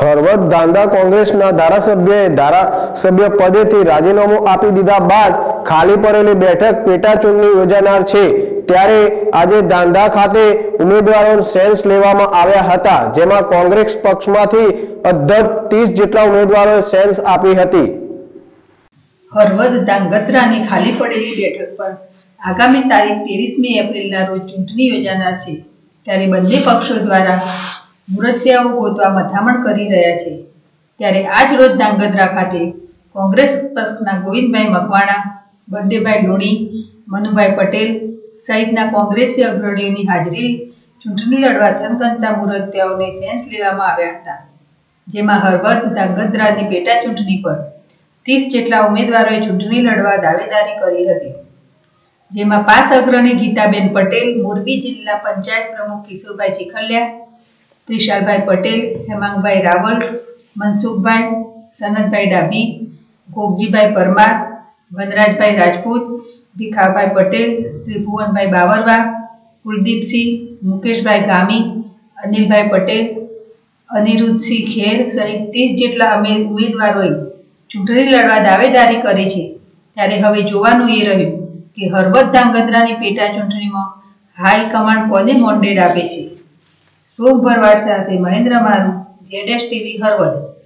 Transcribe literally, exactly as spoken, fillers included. हळवद धांगध्रा कांग्रेस ना धारासभ्य धारासभ्य पदे थी राजीनामु आपी दीधा बाद खाली पड़ेली बैठक पेटा चूंटणी योजानार छे। त्यारे आजे धांगध्रा खाते उम्मीदवारों सेंस लेवामां आव्या हता, जेमां कांग्रेस पक्षमांथी अद्भुत तीस जेटला उम्मीदवारोए सेंस आपी हती। हळवद धांगध्रानी खाली पड़ेली बैठक पर आगामी तारीख तेवीसमी एप्रिलना रोज चूंटणी योजानार छे। त्यारे बंने पक्षों द्वारा मुहूर्तियाઓ ગોતવા મથામણ કરી રહ્યા છે। ત્યારે આજ રોજ ધાંગધ્રા ખાતે કોંગ્રેસ પક્ષના ગોવિંદભાઈ મકવાણા, બંદેભાઈ લોણી, મનુભાઈ પટેલ સહિતના કોંગ્રેસી અગ્રણીઓની હાજરી ચૂંટણી લડવા થનગનતા મુહૂર્તિયાઓને સેન્સ લેવામાં આવ્યા હતા, જેમાં હળવદ ધાંગધ્રાની પેટા ચૂંટણી પર ત્રીસ જેટલા ઉમેદવારોએ ચૂંટણી લડવા દાવેદારી કરી હતી, જેમાં પાંચ અગ્રણી ગીતાબેન પટેલ, મોરબી જિલ્લા પંચાયત પ્રમુખ કિશોરભાઈ ચીખલિયા, त्रिशालभाई पटेल, हेमांगभाई रावल, मनसुखभाई, सनतभाई डाबी, गोगजीभाई परमार, वनराजभाई राजपूत, भीखाभाई पटेल, त्रिभुवनभाई बावरवा, कुलदीप सिंह, मुकेशभाई गामी, अनिलभाई पटेल, अनिरुद्ध सिंह खेर सहित तीस जेटला उम्मीदवारोए चूंटणी लड़वा दावेदारी करी छे। त्यारे हवे जोवानुं ए रह्युं के हळवद धांगध्रानी पेटा चूंटणीमां हाईकमांड कोने मोन्डेड आपे छे। शोक भरवार साथे महेंद्र मारू, Z S T V हळवद।